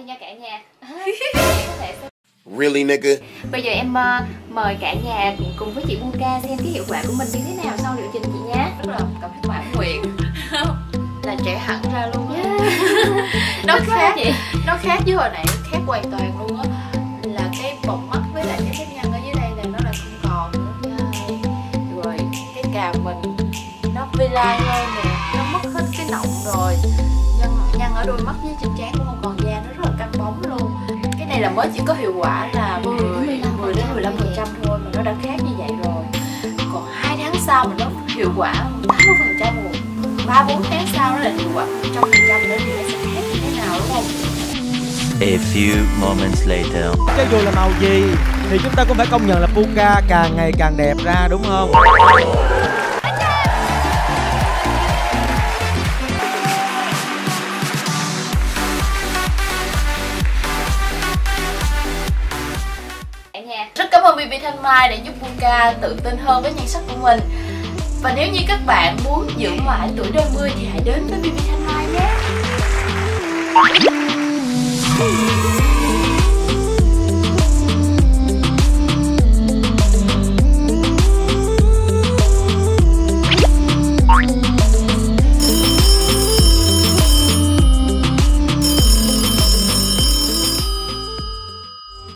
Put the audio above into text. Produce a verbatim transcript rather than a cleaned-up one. đây nha cả nhà. Có thể... Really nigga. Bây giờ em uh, mời cả nhà cùng, cùng với chị Puka xem cái hiệu quả của mình như thế nào sau liệu trình chị nhé. Rất là cảm thấy mãn nguyện. Là trẻ hẳn ra luôn á. Nó khác vậy. Nó khác chứ hồi nãy khác hoàn toàn luôn á. Là cái bọng mắt với lại cái nếp nhăn ở dưới đây là nó là không còn nữa. Rồi cái cà mình nó vi lai ngay nè, nó mất hết cái nọng rồi. Nhăn, nhăn ở đôi mắt với trên trán cũng không còn da, nó rất là căng bóng luôn. Cái này là mới chỉ có hiệu quả là mười đến mười lăm phần trăm thôi mà nó đã khác như vậy rồi. Còn hai tháng sau mà nó hiệu quả tám mươi phần trăm rồi. ba bốn tháng sau nó là hiệu quả một trăm phần trăm nữa thì nó sẽ khác như thế nào đúng không? A few moments later. Cho dù là màu gì thì chúng ta cũng phải công nhận là Puka càng ngày càng đẹp ra đúng không? Cả nhà, rất cảm ơn bê bê Thanh Mai đã giúp Puka tự tin hơn với nhan sắc của mình. Và nếu như các bạn muốn giữ mãi tuổi đôi mươi thì hãy đến với bê bê Thanh Mai nhé.